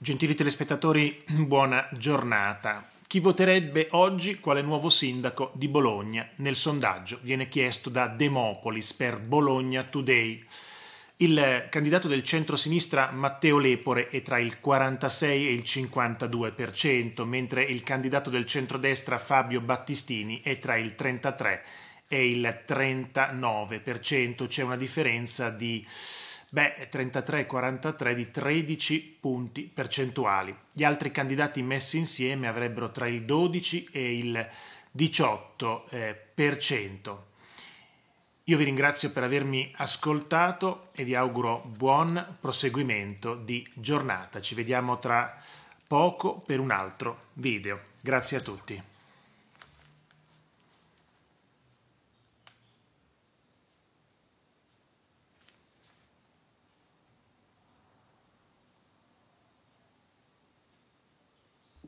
Gentili telespettatori, buona giornata. Chi voterebbe oggi quale nuovo sindaco di Bologna? Nel sondaggio viene chiesto da Demopolis per Bologna Today. Il candidato del centro-sinistra Matteo Lepore è tra il 46 e il 52%, mentre il candidato del centrodestra Fabio Battistini è tra il 33 e il 39%. C'è una differenza di 33-43 di 13 punti percentuali. Gli altri candidati messi insieme avrebbero tra il 12 e il 18%. Io vi ringrazio per avermi ascoltato e vi auguro buon proseguimento di giornata. Ci vediamo tra poco per un altro video. Grazie a tutti.